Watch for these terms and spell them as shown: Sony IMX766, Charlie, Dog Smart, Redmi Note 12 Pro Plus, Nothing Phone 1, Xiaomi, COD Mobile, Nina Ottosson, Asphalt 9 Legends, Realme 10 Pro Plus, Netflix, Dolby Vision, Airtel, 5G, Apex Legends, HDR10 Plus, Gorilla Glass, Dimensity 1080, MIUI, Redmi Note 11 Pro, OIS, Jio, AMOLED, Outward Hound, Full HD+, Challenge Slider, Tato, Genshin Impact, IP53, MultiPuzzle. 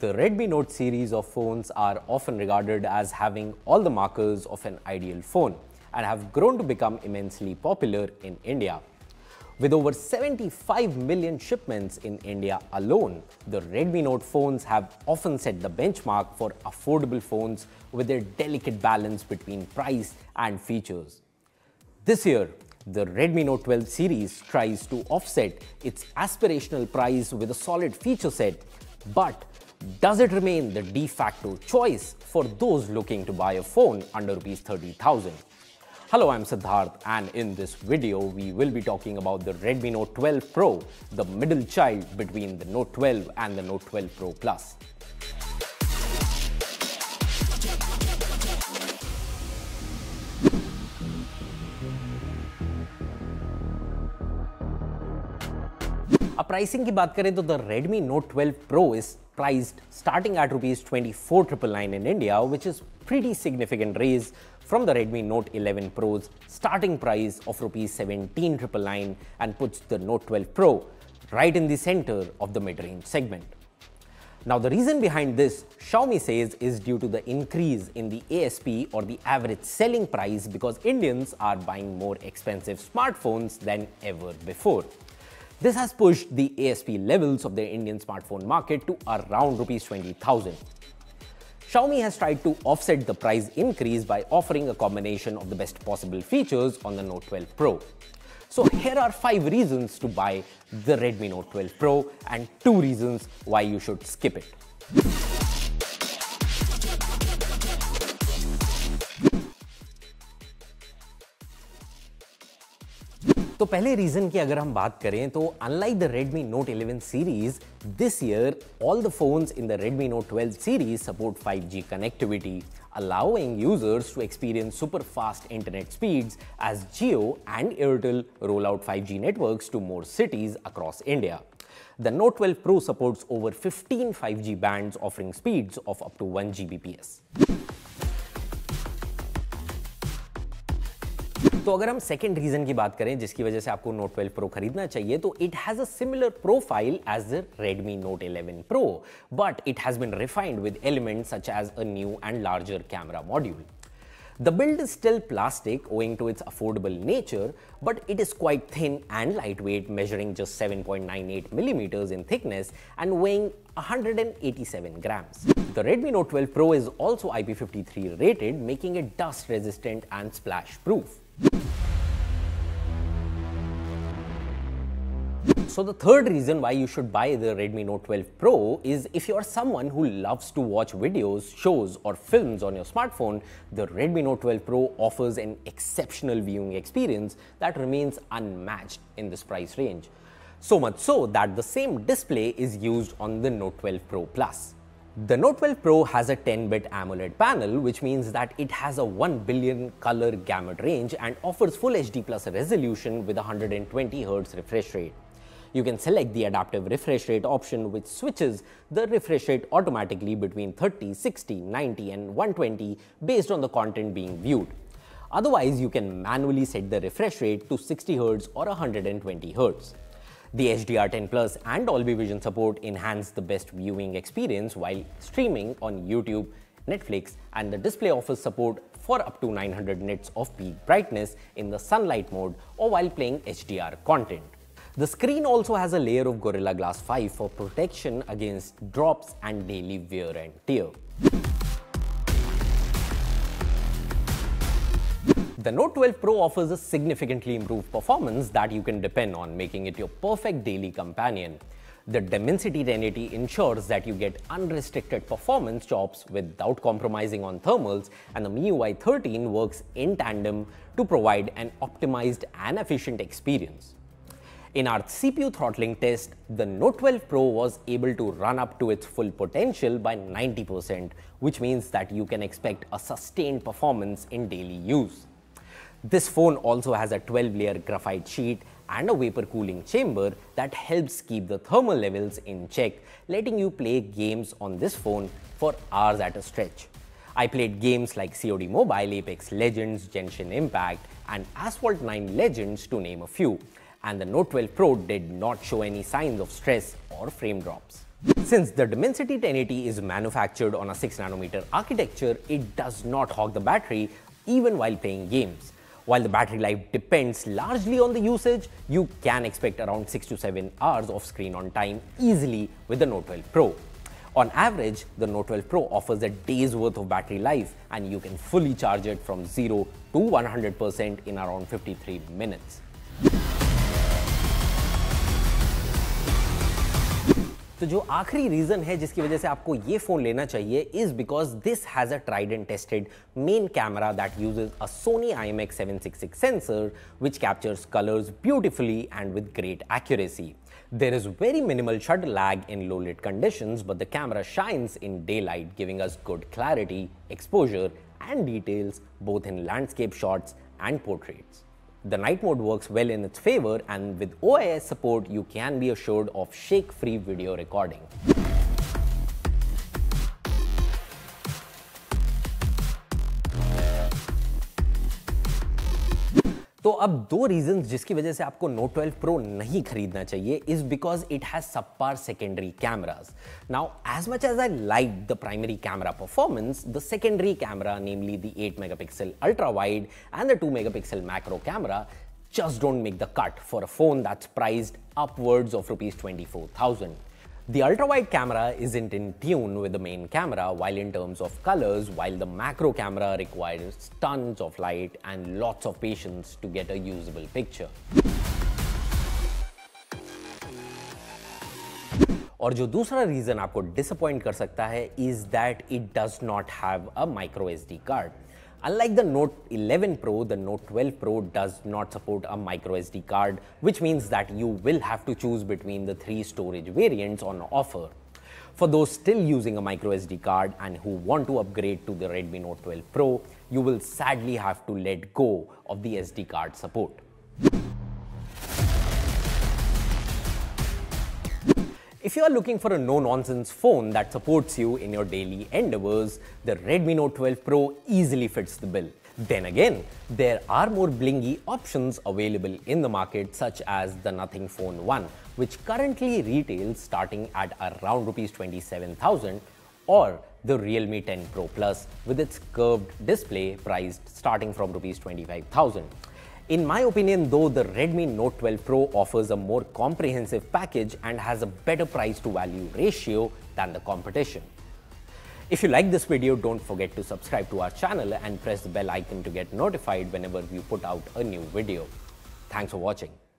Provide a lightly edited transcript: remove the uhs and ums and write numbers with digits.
the Redmi Note series of phones are often regarded as having all the markers of an ideal phone and have grown to become immensely popular in India. With over 75 million shipments in India alone, the Redmi Note phones have often set the benchmark for affordable phones with their delicate balance between price and features. This year, the Redmi Note 12 series tries to offset its aspirational price with a solid feature set, but does it remain the de facto choice for those looking to buy a phone under Rs 30,000? Hello, I'm Siddharth, and in this video, we will be talking about the Redmi Note 12 Pro, the middle child between the Note 12 and the Note 12 Pro Plus. If we talk about pricing, the Redmi Note 12 Pro is priced starting at Rs 24,999 in India, which is pretty significant raise from the Redmi Note 11 Pro's starting price of Rs 17,999 and puts the Note 12 Pro right in the center of the mid-range segment. Now, the reason behind this, Xiaomi says, is due to the increase in the ASP or the average selling price because Indians are buying more expensive smartphones than ever before. This has pushed the ASP levels of the Indian smartphone market to around Rs 20,000. Xiaomi has tried to offset the price increase by offering a combination of the best possible features on the Note 12 Pro. So here are 5 reasons to buy the Redmi Note 12 Pro and 2 reasons why you should skip it. तो पहले reason की अगर हम बात करें तो unlike the Redmi Note 11 series, this year all the phones in the Redmi Note 12 series support 5G connectivity, allowing users to experience super fast internet speeds as Jio and Airtel roll out 5G networks to more cities across India. The Note 12 Pro supports over 15 5G bands offering speeds of up to 1 Gbps. तो अगर हम second reason की बात करें जिसकी वजह से आपको Note 12 Pro खरीदना चाहिए तो it has a similar profile as the Redmi Note 11 Pro, but it has been refined with elements such as a new and larger camera module. The build is still plastic owing to its affordable nature, but it is quite thin and lightweight, measuring just 7.98 millimeters in thickness and weighing 187 grams. The Redmi Note 12 Pro is also IP53 rated, making it dust resistant and splash proof. So the third reason why you should buy the Redmi Note 12 Pro is if you are someone who loves to watch videos, shows or films on your smartphone, the Redmi Note 12 Pro offers an exceptional viewing experience that remains unmatched in this price range. So much so that the same display is used on the Note 12 Pro Plus. The Note 12 Pro has a 10-bit AMOLED panel, which means that it has a 1 billion color gamut range and offers Full HD+ resolution with 120Hz refresh rate. You can select the adaptive refresh rate option, which switches the refresh rate automatically between 30, 60, 90 and 120 based on the content being viewed. Otherwise, you can manually set the refresh rate to 60Hz or 120Hz. The HDR10 Plus and Dolby Vision support enhance the best viewing experience while streaming on YouTube, Netflix, and the display offers support for up to 900 nits of peak brightness in the sunlight mode or while playing HDR content. The screen also has a layer of Gorilla Glass 5 for protection against drops and daily wear and tear. The Note 12 Pro offers a significantly improved performance that you can depend on, making it your perfect daily companion. The Dimensity 1080 ensures that you get unrestricted performance chops without compromising on thermals, and the MIUI 13 works in tandem to provide an optimized and efficient experience. In our CPU throttling test, the Note 12 Pro was able to run up to its full potential by 90%, which means that you can expect a sustained performance in daily use. This phone also has a 12-layer graphite sheet and a vapor cooling chamber that helps keep the thermal levels in check, letting you play games on this phone for hours at a stretch. I played games like COD Mobile, Apex Legends, Genshin Impact, and Asphalt 9 Legends, to name a few. And the Note 12 Pro did not show any signs of stress or frame drops. Since the Dimensity 1080 is manufactured on a 6nm architecture, it does not hog the battery even while playing games. While the battery life depends largely on the usage, you can expect around 6 to 7 hours of screen on time easily with the Note 12 Pro. On average, the Note 12 Pro offers a day's worth of battery life, and you can fully charge it from 0 to 100% in around 53 minutes. तो जो आखिरी reason है जिसकी वजह से आपको ये phone लेना चाहिए is because this has a tried and tested main camera that uses a Sony IMX766 sensor which captures colors beautifully and with great accuracy. There is very minimal shutter lag in low lit conditions, but the camera shines in daylight, giving us good clarity, exposure and details both in landscape shots and portraits. The night mode works well in its favor, and with OIS support, you can be assured of shake-free video recording. तो अब दो reasons जिसकी वजह से आपको Note 12 Pro नहीं खरीदना चाहिए is because it has subpar secondary cameras. Now, as much as I liked the primary camera performance, the secondary camera, namely the 8-megapixel ultra-wide and the 2-megapixel macro camera, just don't make the cut for a phone that's priced upwards of ₹24,000. The ultra-wide camera isn't in tune with the main camera in terms of colors, while the macro camera requires tons of light and lots of patience to get a usable picture. और जो दूसरा reason आपको disappoint कर सकता है is that it does not have a micro SD card. Unlike the Note 11 Pro, the Note 12 Pro does not support a micro SD card, which means that you will have to choose between the three storage variants on offer. For those still using a micro SD card and who want to upgrade to the Redmi Note 12 Pro, you will sadly have to let go of the SD card support. If you are looking for a no-nonsense phone that supports you in your daily endeavors, the Redmi Note 12 Pro easily fits the bill. Then again, there are more blingy options available in the market, such as the Nothing Phone 1, which currently retails starting at around ₹27,000, or the Realme 10 Pro Plus with its curved display priced starting from ₹25,000. In my opinion, though, the Redmi Note 12 Pro offers a more comprehensive package and has a better price to value ratio than the competition. If you like this video, don't forget to subscribe to our channel and press the bell icon to get notified whenever we put out a new video. Thanks for watching.